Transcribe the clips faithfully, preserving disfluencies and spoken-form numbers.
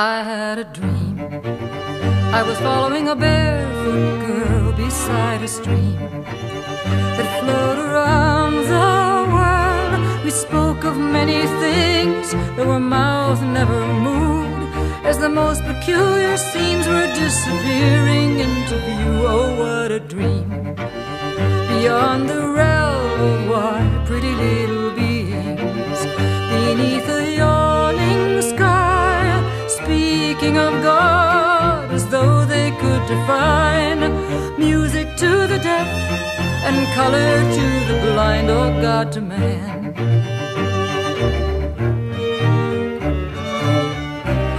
I had a dream. I was following a barefoot girl beside a stream that flowed around the world. We spoke of many things, though our mouth never moved, as the most peculiar scenes were disappearing into view. Oh, what a dream! Beyond the realm of why pretty little beings, beneath a yawning sky, speaking of God as though they could define music to the deaf and color to the blind, or God to man.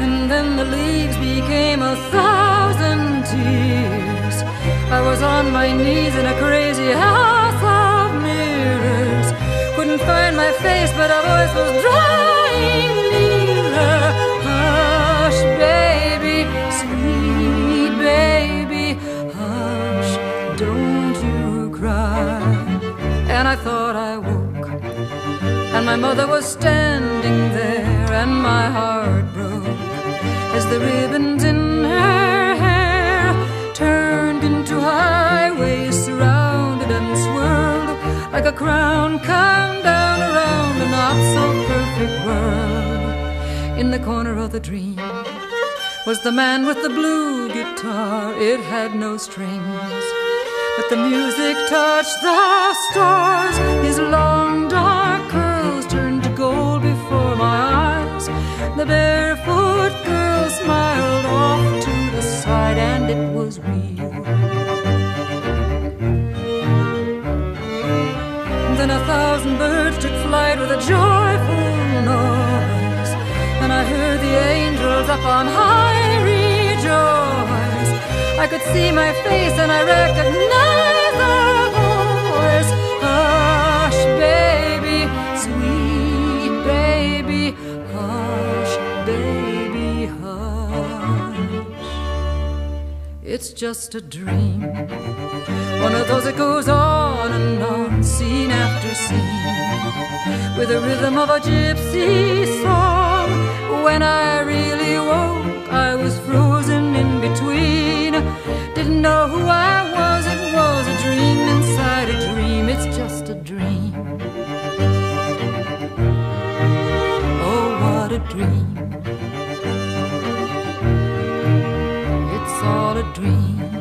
And then the leaves became a thousand tears. I was on my knees in a crazy house of mirrors. Couldn't find my face, but a voice was drawing nearer. Hush, baby, sweet baby, hush, don't you cry. And I thought I woke, and my mother was standing there, and my heart broke as the ribbons in her hair turned into highways, surrounded and swirled like a crown come down around a not so perfect world. In the corner of the dream was the man with the blue guitar. It had no strings, but the music touched the stars. His long dark curls turned to gold before my eyes. The barefoot girl smiled off to the side, and it was real. Then a thousand birds took flight with a joyful noise, and I heard the angels up on high rejoice. I could see my face and I recognized the voice. Hush, baby, sweet baby, hush, baby, hush. It's just a dream, one of those that goes on and on, scene after scene, with the rhythm of a gypsy song. When I really woke, I was frozen in between. Didn't know who I was, it was a dream inside a dream. It's just a dream. Oh, what a dream. It's all a dream.